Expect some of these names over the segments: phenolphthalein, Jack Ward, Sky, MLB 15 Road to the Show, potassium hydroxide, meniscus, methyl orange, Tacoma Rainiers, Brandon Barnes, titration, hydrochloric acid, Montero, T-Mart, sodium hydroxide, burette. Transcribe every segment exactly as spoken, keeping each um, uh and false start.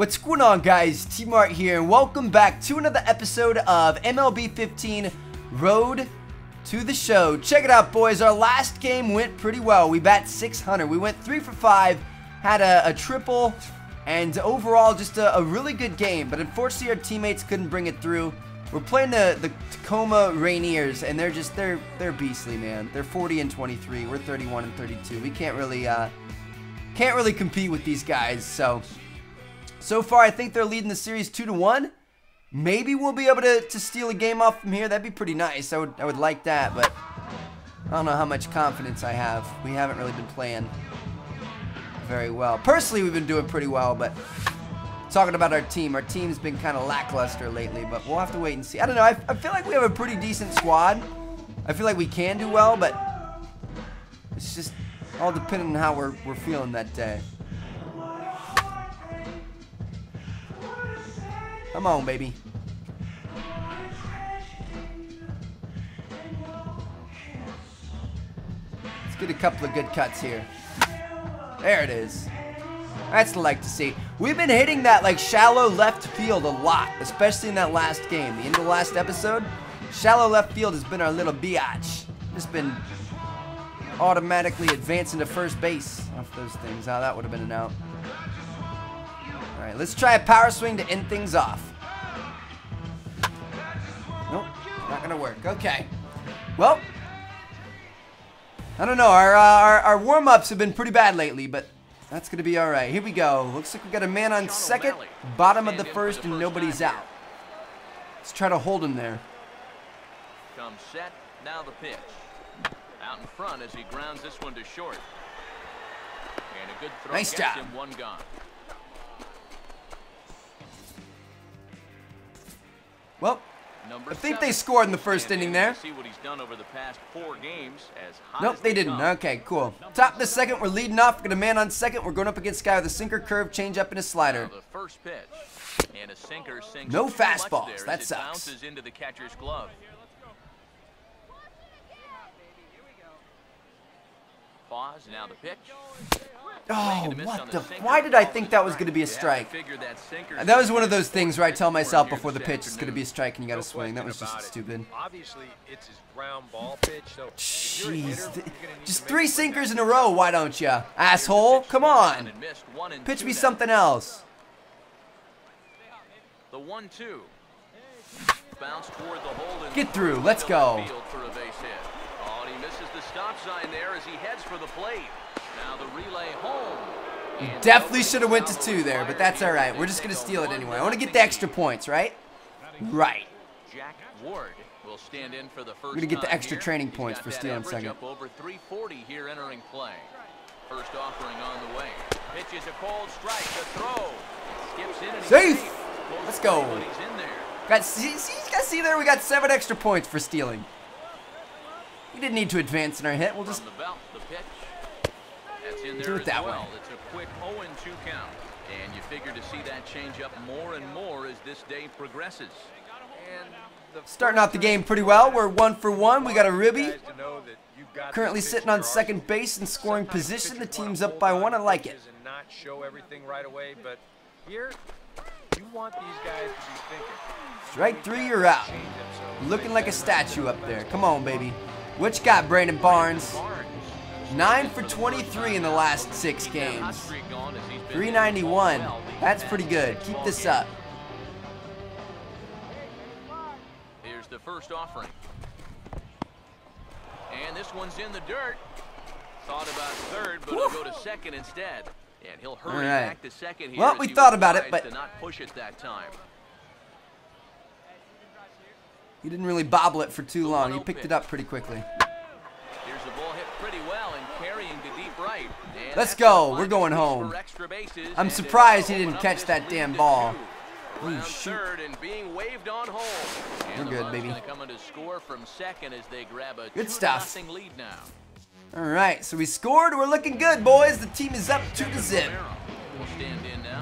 What's going on, guys? T-Mart here, and welcome back to another episode of M L B fifteen Road to the Show. Check it out, boys. Our last game went pretty well. We bat six hundred. We went three for five, had a, a triple, and overall just a, a really good game. But unfortunately, our teammates couldn't bring it through. We're playing the, the Tacoma Rainiers, and they're just, they're they're beastly, man. They're forty and twenty-three. We're thirty-one and thirty-two. We can't really, uh, can't really compete with these guys, so... So far, I think they're leading the series two to one. Maybe we'll be able to, to steal a game off from here. That'd be pretty nice. I would, I would like that, but I don't know how much confidence I have. We haven't really been playing very well. Personally, we've been doing pretty well, but talking about our team, our team's been kind of lackluster lately, but we'll have to wait and see. I don't know. I, I feel like we have a pretty decent squad. I feel like we can do well, but it's just all depending on how we're, we're feeling that day. Come on, baby. Let's get a couple of good cuts here. There it is. That's like to see. We've been hitting that like shallow left field a lot, especially in that last game. The end of the last episode, shallow left field has been our little biatch. Just been automatically advancing to first base off those things. Oh, that would have been an out. All right, let's try a power swing to end things off. Nope, not gonna work. Okay. Well, I don't know. Our uh, our, our warm-ups have been pretty bad lately, but that's gonna be all right. Here we go. Looks like we got a man on second, bottom of the first, and nobody's out. Let's try to hold him there. Come set. Now the pitch. Out in front as he grounds this one to short. And a good throw. Nice job. Gets him one gone. Well, I think they scored in the first inning there. Nope, they didn't. Okay, cool. Top of the second, we're leading off. We've got a man on second. We're going up against Sky with a sinker, curve, change up, and a slider. No fastballs. That sucks. Oh, what the? Why did I think that was going to be a strike? That was one of those things where I tell myself before the pitch it's going to be a strike and you got to swing. That was just stupid. Jeez. Just three sinkers in a row, why don't you? Asshole, come on. Pitch me something else. The one two. Get through. Let's go. Misses the stop sign there as he heads for the plate. Now the relay home. He definitely should have went to two there, but that's all right. We're just going to steal it anyway. I want to get the extra points, right? Right. Jack Ward will stand in for the first. We're going to get the extra training points for stealing second. Up over three forty here entering play. First offering on the way. Pitches a cold strike, the throw. Skips in and safe. Let's go. Got see, see there we got seven extra points for stealing. We didn't need to advance in our hit. We'll just the belt, the pitch. That's in there do it that well. Way. It's a quick oh and two count. And you figure to see that change up more and more as this day progresses. And starting off the game pretty well. We're one for one. We got a ribby. Currently sitting on second base in scoring position. The team's up by one. I like it. And not show everything right away, but here you want these guys to be thinking. Strike three, you're out. Looking like a statue up there. Come on, baby. Which got Brandon Barnes, nine for twenty-three in the last six games, three ninety-one. That's pretty good. Keep this up. Here's the first offering. And this one's in the dirt. Thought about third, but he'll go to second instead. And he'll hurry back to second here. Well, we thought about it, but not push it that time. He didn't really bobble it for too long. He picked it up pretty quickly. Here's the ball hit pretty well and carrying to deep right. Let's go. We're going home. I'm surprised he didn't catch that damn ball. Ooh, shoot. We're good, baby. Good stuff. All right, so we scored. We're looking good, boys. The team is up two to zip.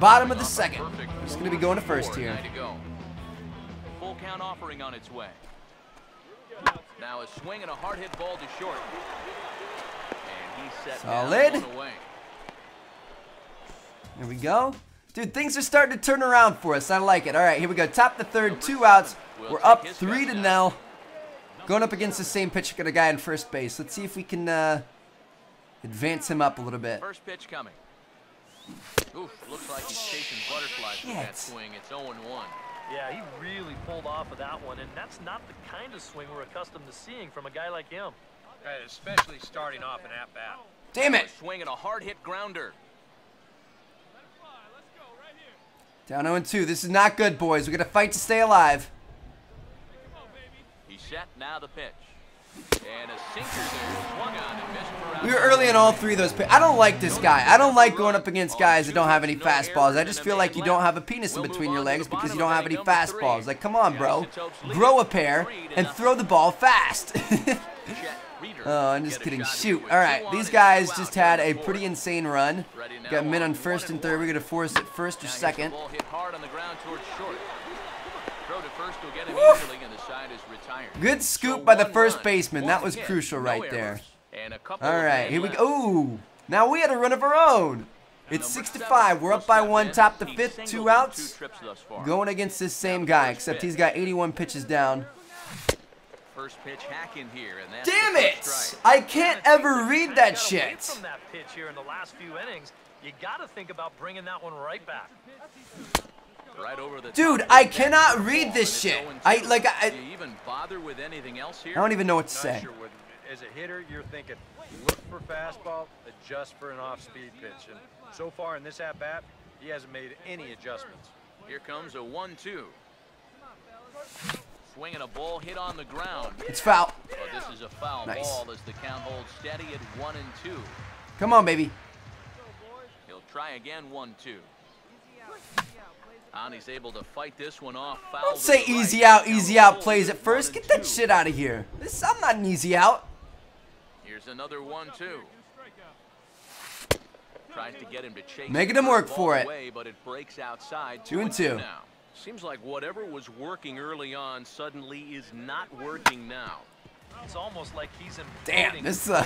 Bottom of the second. It's going to be going to first here. Count offering on its way. Now a swing and a hard hit ball to short. And he's set. Solid. Down away. There we go. Dude, things are starting to turn around for us. I like it. All right, here we go. Top the third, two outs. We're up three to nil. Going up against the same pitcher, got a guy in first base. Let's see if we can uh, advance him up a little bit. First pitch coming. Oof, looks like he's chasing butterflies with that swing. It's oh and one. Yeah, he really pulled off of that one, and that's not the kind of swing we're accustomed to seeing from a guy like him. Right, especially starting off an at-bat. Damn it! Swinging a hard-hit grounder. Down oh and two. This is not good, boys. We're going to fight to stay alive. He's set. Now the pitch. And a sinker there. Swung on and missed for out. We were early in all three of those pitches. I don't like this guy. I don't like going up against guys that don't have any fastballs. I just feel like you don't have a penis in between your legs because you don't have any fastballs. Like, come on, bro. Grow a pair and throw the ball fast. Oh, I'm just kidding. Shoot. All right. These guys just had a pretty insane run. Got men on first and third. We're going to force it first or second. Good scoop by the first baseman. That was crucial right there. All right. Here we go. Ooh. Now we had a run of our own. It's six to five. We're up by one. Top the fifth. Two outs. Going against this same guy, except he's got eighty-one pitches down. First pitch hack in here, and that's damn it! I can't ever read that shit. From that pitch here in the last few innings, you gotta think about bringing that one right back. Right over the dude, I cannot read this shit. I like I. Do you even bother with anything else here? I don't even know what to say. As a hitter, you're thinking, look for fastball, adjust for an off-speed pitch, and so far in this at-bat, he hasn't made any adjustments. Here comes a one two. Swinging a ball hit on the ground. It's foul. Well, this is a foul nice. Ball as the count holds steady at one and two. Come on, baby. He'll try again. One two. And he's able to fight this one off. Foul don't say easy right. Out, easy out plays at first. Get that shit out of here. This I'm not an easy out. Here's another one two. Tries to get him to chase. Making him work for it. Away, but it breaks outside. Two and two. Now. Seems like whatever was working early on suddenly is not working now. It's almost like he's in. Damn, this is a.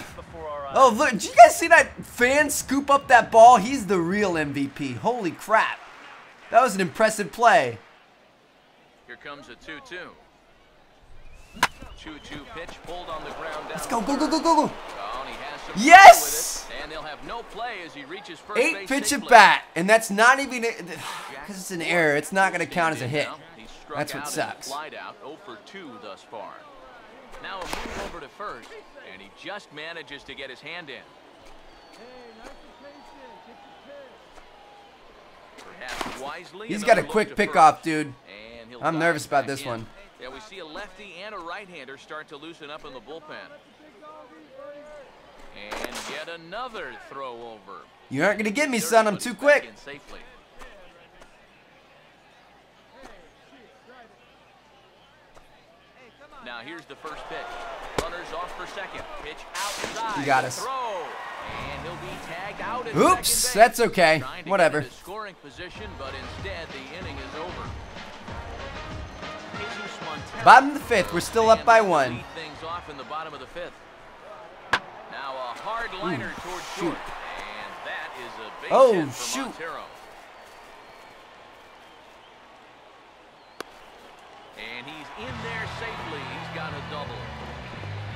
Oh, look, did you guys see that fan scoop up that ball? He's the real M V P. Holy crap. That was an impressive play. Here comes a two two. two two pitch pulled on the ground. Let's go, go, go, go, go, go. Yes! And they'll have no play as he reaches first base. Eight pitch at bat, and that's not even because it's an error. It's not going to count as a hit. That's what sucks. oh for two thus far. Now a move over to first, and he just manages to get his hand in. Perhaps wisely. He's got a quick pickoff, dude. I'm nervous about this one. Yeah, we see a lefty and a right-hander start to loosen up in the bullpen. And yet another throw over. You aren't going to get me, son. I'm too quick. Now here's the first pitch. Runners off for second. Pitch outside. You got us. Throw. And he'll be tagged out at oops, that's okay. Whatever. Scoring position, but instead the inning is over. Bottom of the fifth. We're still up by one. Things off in the bottom of the fifth. Now a hard liner towards short, and that is a base oh, hit for shoot. Montero. And he's in there safely. He's got a double.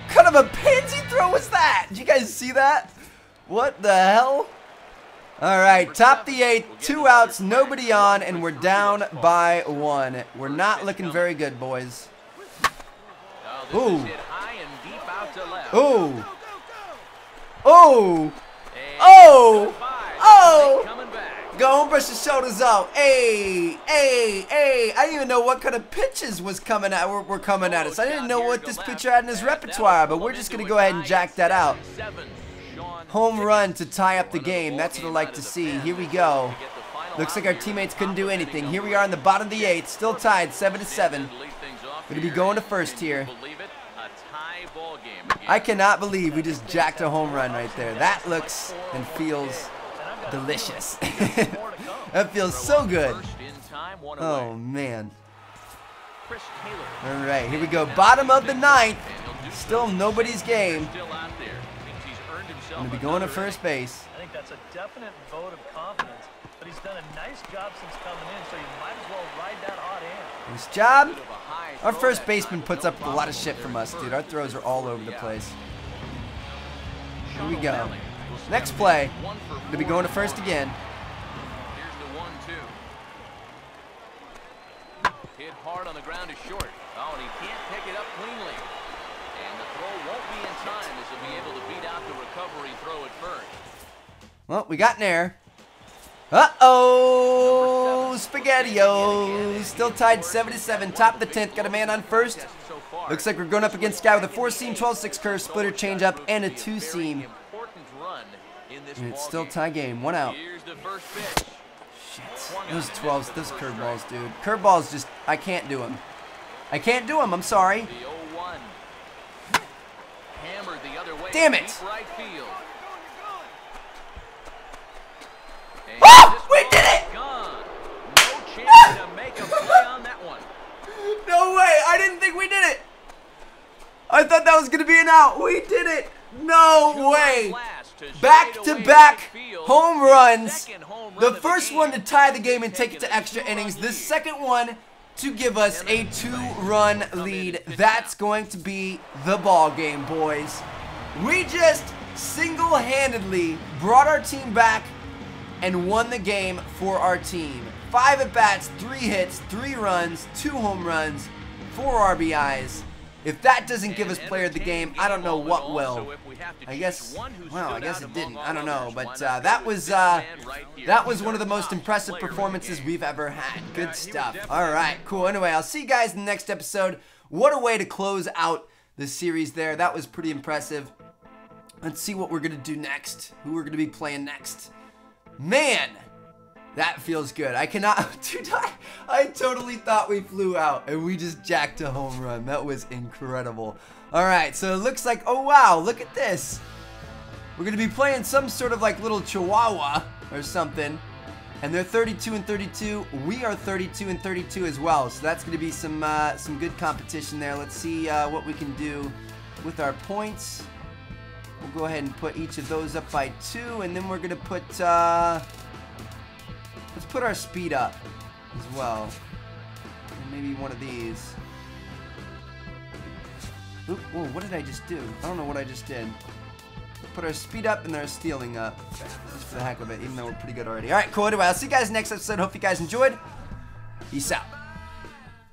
Kind of a pansy throw was that? Did you guys see that? What the hell? All right, top the eighth, two outs, nobody on, and we're down by one. We're not looking very good, boys. Ooh. Ooh. Oh! Oh! Oh! Go on, brush your shoulders out. Hey! Hey! Hey! I didn't even know what kind of pitches was coming at were, were coming at us. I didn't know what this pitcher had in his repertoire, but we're just gonna go ahead and jack that out. Home run to tie up the game. That's what I like to see. Here we go. Looks like our teammates couldn't do anything. Here we are in the bottom of the eighth, still tied, seven to seven. Gonna be going to first here. I cannot believe we just jacked a home run right there. That looks and feels delicious. That feels so good. Oh, man. All right, here we go. Bottom of the ninth. Still nobody's game. Going to be going to first base. I think that's a definite vote of confidence. but he's done a nice job since coming in, so you might as well ride that hot hand. Nice job. Our first baseman puts up with a lot of shit from us, dude. Our throws are all over the place. Here we go. Next play. Gonna be going to first again. Hit hard on the ground is short. Oh, and he can't pick it up cleanly. And the throw won't be in time as he'll be able to beat out the recovery throw at first. Well, we got an error. Uh-oh! Spaghetti-O's. Still tied seven to seven. Top of the tenth. Got a man on first. Looks like we're going up against Sky with a four-seam, twelve six curve, splitter changeup, and a two-seam. And it's still tie game. One out. Here's the first pitch. Shit. Those twelves, those curveballs, dude. Curveballs just, I can't do them. I can't do them, I'm sorry. Damn it! Oh! We did it! No way! I didn't think we did it! I thought that was going to be an out. We did it! No way! Back-to-back home runs. The first one to tie the game and take it to extra innings. The second one to give us a two-run lead. That's going to be the ball game, boys. We just single-handedly brought our team back and won the game for our team. Five at-bats, three hits, three runs, two home runs, four R B Is. If that doesn't give us player of the game, I don't know what will. I guess, well, I guess it didn't. I don't know, but uh, that was uh, that was one of the most impressive performances we've ever had. Good stuff. All right, cool. Anyway, I'll see you guys in the next episode. What a way to close out the series there. That was pretty impressive. Let's see what we're going to do next, who we're going to be playing next. Man, that feels good. I cannot, dude, I, I totally thought we flew out and we just jacked a home run. That was incredible. All right, so it looks like, oh wow, look at this. We're gonna be playing some sort of like little chihuahua or something. And they're thirty-two and thirty-two. We are thirty-two and thirty-two as well. So that's gonna be some, uh, some good competition there. Let's see uh, what we can do with our points. We'll go ahead and put each of those up by two, and then we're gonna put, uh, let's put our speed up as well. And maybe one of these. Oop, whoa, what did I just do? I don't know what I just did. Put our speed up and our stealing up. Just for the heck of it, even though we're pretty good already. All right, cool. Anyway, I'll see you guys next episode. Hope you guys enjoyed. Peace out.